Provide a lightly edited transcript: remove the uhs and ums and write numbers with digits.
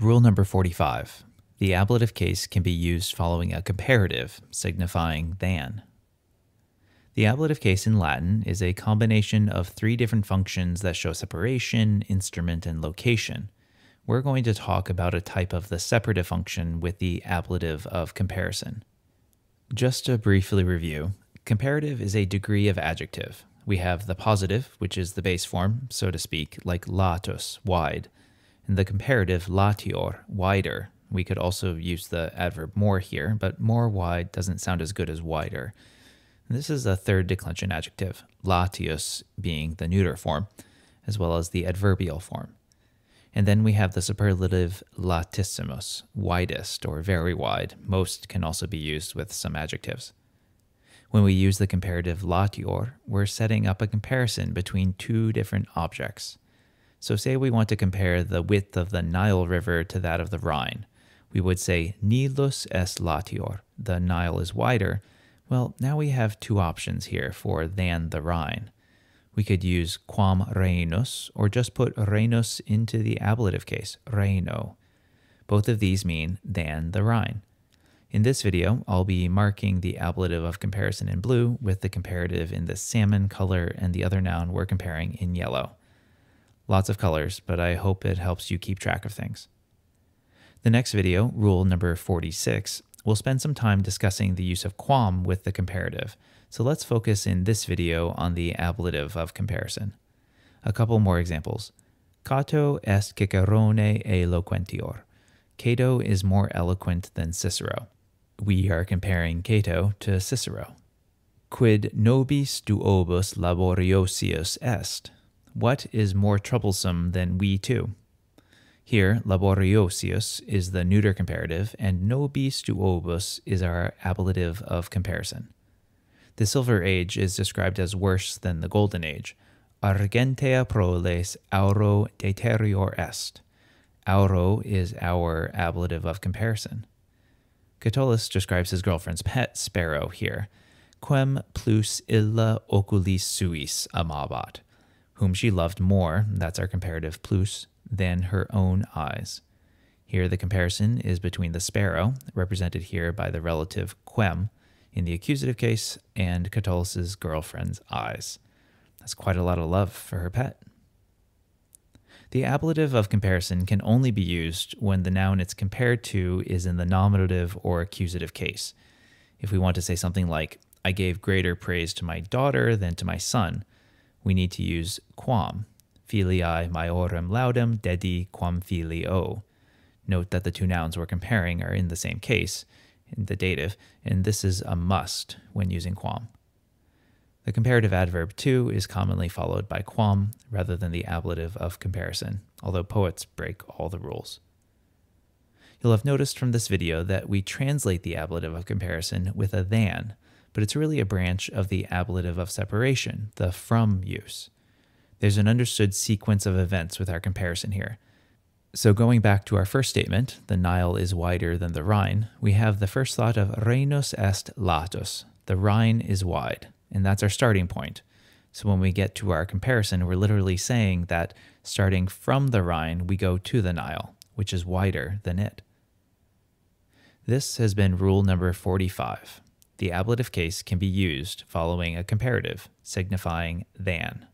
Rule number 45. The ablative case can be used following a comparative, signifying than. The ablative case in Latin is a combination of three different functions that show separation, instrument, and location. We're going to talk about a type of the separative function with the ablative of comparison. Just to briefly review, comparative is a degree of adjective. We have the positive, which is the base form, so to speak, like latus, wide, and the comparative latior, wider. We could also use the adverb more here, but more wide doesn't sound as good as wider. This is a third declension adjective, latius being the neuter form, as well as the adverbial form. And then we have the superlative latissimus, widest or very wide. Most can also be used with some adjectives. When we use the comparative latior, we're setting up a comparison between two different objects. So say we want to compare the width of the Nile River to that of the Rhine. We would say Nilus est latior, the Nile is wider. Well, now we have two options here for than the Rhine. We could use quam Rhenus, or just put Rhenus into the ablative case, Rheno. Both of these mean than the Rhine. In this video, I'll be marking the ablative of comparison in blue with the comparative in the salmon color and the other noun we're comparing in yellow. Lots of colors, but I hope it helps you keep track of things. The next video, rule number 46, we'll spend some time discussing the use of quam with the comparative, so let's focus in this video on the ablative of comparison. A couple more examples. Cato est Cicerone eloquentior. Cato is more eloquent than Cicero. We are comparing Cato to Cicero. Quid nobis duobus laboriosius est? What is more troublesome than we two? Here, laboriosius is the neuter comparative, and nobis duobus is our ablative of comparison. The Silver Age is described as worse than the Golden Age. Argentea proles auro deterior est. Auro is our ablative of comparison. Catullus describes his girlfriend's pet sparrow here. Quem plus illa oculis suis amabat. Whom she loved more, that's our comparative plus, than her own eyes. Here the comparison is between the sparrow, represented here by the relative quem, in the accusative case, and Catullus's girlfriend's eyes. That's quite a lot of love for her pet. The ablative of comparison can only be used when the noun it's compared to is in the nominative or accusative case. If we want to say something like, I gave greater praise to my daughter than to my son, we need to use quam. Filii maiorem laudem dedi quam filio. Note that the two nouns we're comparing are in the same case, in the dative, and this is a must when using quam. The comparative adverb to is commonly followed by quam rather than the ablative of comparison, although poets break all the rules. You'll have noticed from this video that we translate the ablative of comparison with a than, but it's really a branch of the ablative of separation, the from use. There's an understood sequence of events with our comparison here. So going back to our first statement, the Nile is wider than the Rhine, we have the first thought of Rhenus est latus, the Rhine is wide, and that's our starting point. So when we get to our comparison, we're literally saying that starting from the Rhine, we go to the Nile, which is wider than it. This has been rule number 45. The ablative case can be used following a comparative, signifying than.